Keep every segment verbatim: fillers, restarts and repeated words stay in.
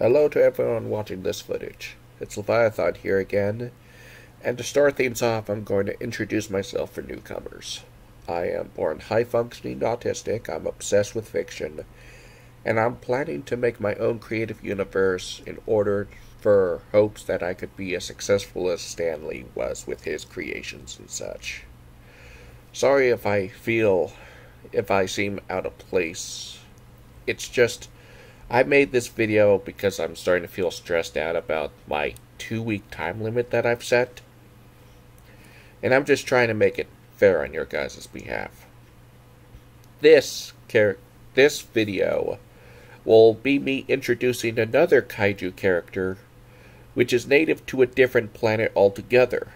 Hello to everyone watching this footage. It's Leviathan here again, and to start things off, I'm going to introduce myself for newcomers. I am born high-functioning autistic, I'm obsessed with fiction, and I'm planning to make my own creative universe in order for hopes that I could be as successful as Stan Lee was with his creations and such. Sorry if I feel, if I seem out of place. It's just, I made this video because I'm starting to feel stressed out about my two-week time limit that I've set. And I'm just trying to make it fair on your guys' behalf. This char- this video will be me introducing another kaiju character, which is native to a different planet altogether.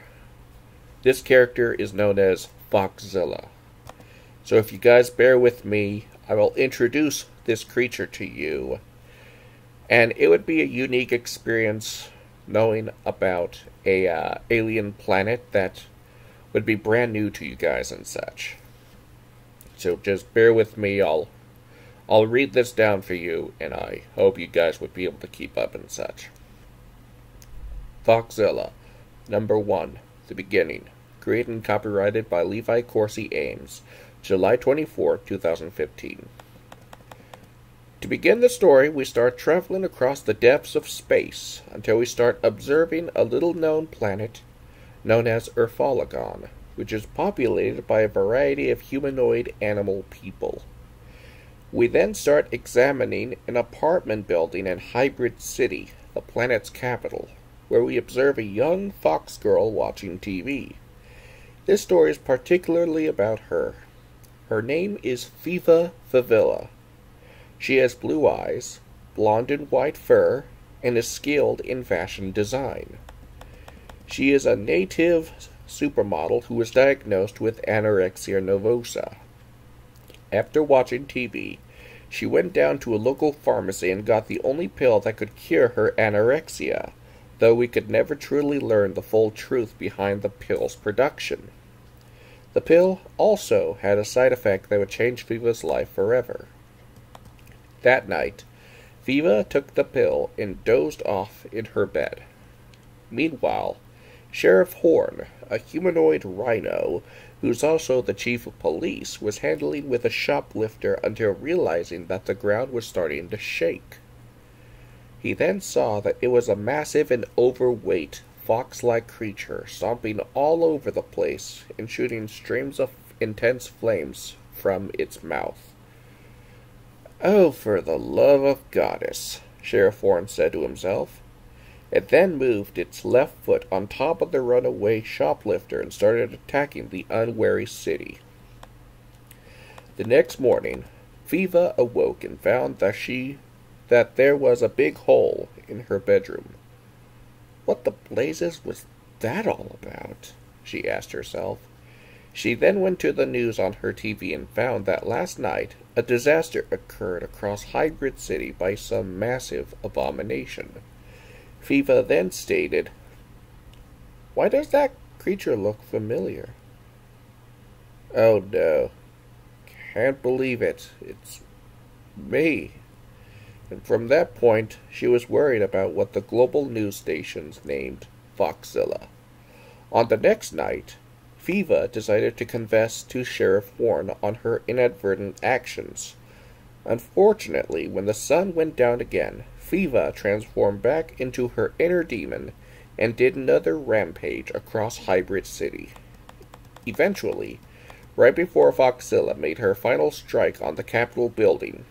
This character is known as Foxzilla. So if you guys bear with me, I will introduce this creature to you, and it would be a unique experience knowing about a uh, alien planet that would be brand new to you guys and such. So just bear with me, I'll I'll read this down for you, and I hope you guys would be able to keep up and such. Foxzilla, number one, the beginning. Created and copyrighted by Levi Corsi Ames, July twenty-fourth, two thousand fifteen. To begin the story, we start traveling across the depths of space until we start observing a little-known planet known as Erfologon, which is populated by a variety of humanoid animal people. We then start examining an apartment building in Hybrid City, the planet's capital, where we observe a young fox girl watching T V. This story is particularly about her. Her name is Fiva Favilla. She has blue eyes, blonde and white fur, and is skilled in fashion design. She is a native supermodel who was diagnosed with anorexia nervosa. After watching T V, she went down to a local pharmacy and got the only pill that could cure her anorexia, though we could never truly learn the full truth behind the pill's production. The pill also had a side effect that would change Fiva's life forever. That night, Fiva took the pill and dozed off in her bed. Meanwhile, Sheriff Horn, a humanoid rhino, who's also the chief of police, was handling with a shoplifter until realizing that the ground was starting to shake. He then saw that it was a massive and overweight, fox-like creature stomping all over the place and shooting streams of intense flames from its mouth. "Oh, for the love of goddess," Sheriff Warren said to himself. It then moved its left foot on top of the runaway shoplifter and started attacking the unwary city. The next morning, Fiva awoke and found that she that there was a big hole in her bedroom. What the blazes was that all about? She asked herself. She then went to the news on her T V and found that last night a disaster occurred across Hybrid City by some massive abomination. Fiva then stated, "Why does that creature look familiar? Oh no, can't believe it, it's me." And from that point, she was worried about what the global news stations named Foxzilla. On the next night, Fiva decided to confess to Sheriff Warren on her inadvertent actions. Unfortunately, when the sun went down again, Fiva transformed back into her inner demon and did another rampage across Hybrid City. Eventually, right before Foxzilla made her final strike on the Capitol building,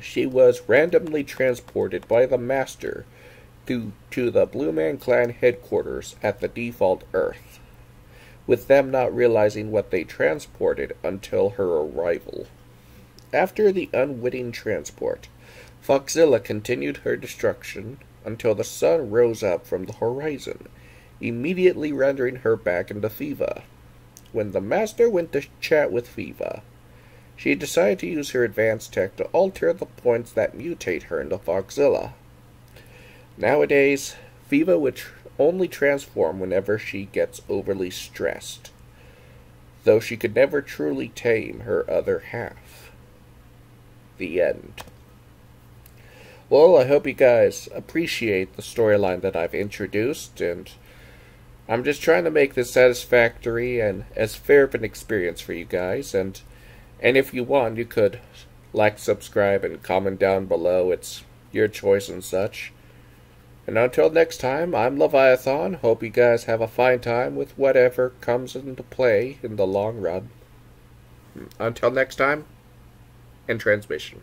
she was randomly transported by the Master to, to the Blue Man Clan headquarters at the default Earth, with them not realizing what they transported until her arrival. After the unwitting transport, Foxzilla continued her destruction until the sun rose up from the horizon, immediately rendering her back into Fiva. When the Master went to chat with Fiva, she decided to use her advanced tech to alter the points that mutate her into Foxzilla. Nowadays, Fiva would tr only transform whenever she gets overly stressed, though she could never truly tame her other half. The end. Well, I hope you guys appreciate the storyline that I've introduced, and I'm just trying to make this satisfactory and as fair of an experience for you guys, and and if you want, you could like, subscribe, and comment down below. It's your choice and such. And until next time, I'm Leviathan. Hope you guys have a fine time with whatever comes into play in the long run. Until next time, and transmission.